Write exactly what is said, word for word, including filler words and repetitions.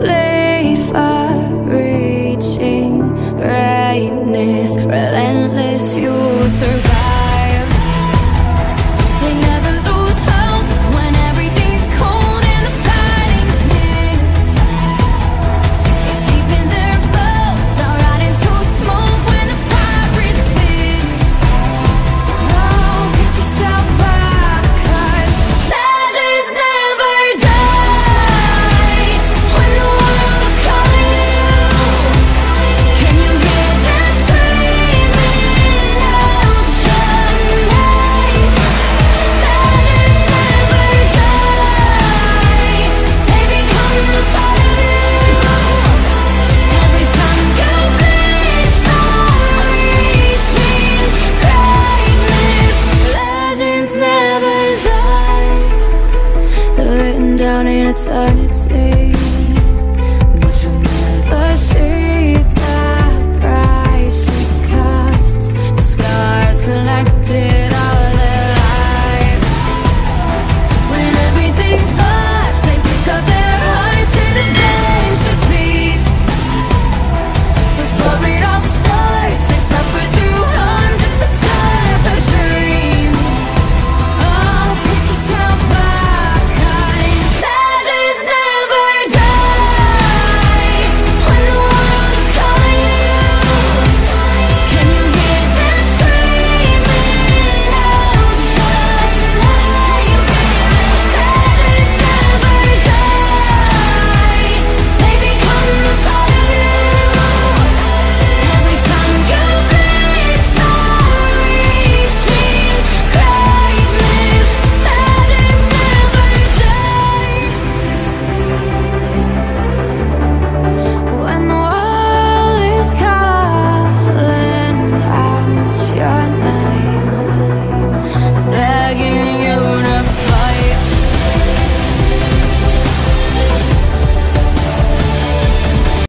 bleed for reaching greatness, relentless, you survive. Sorry.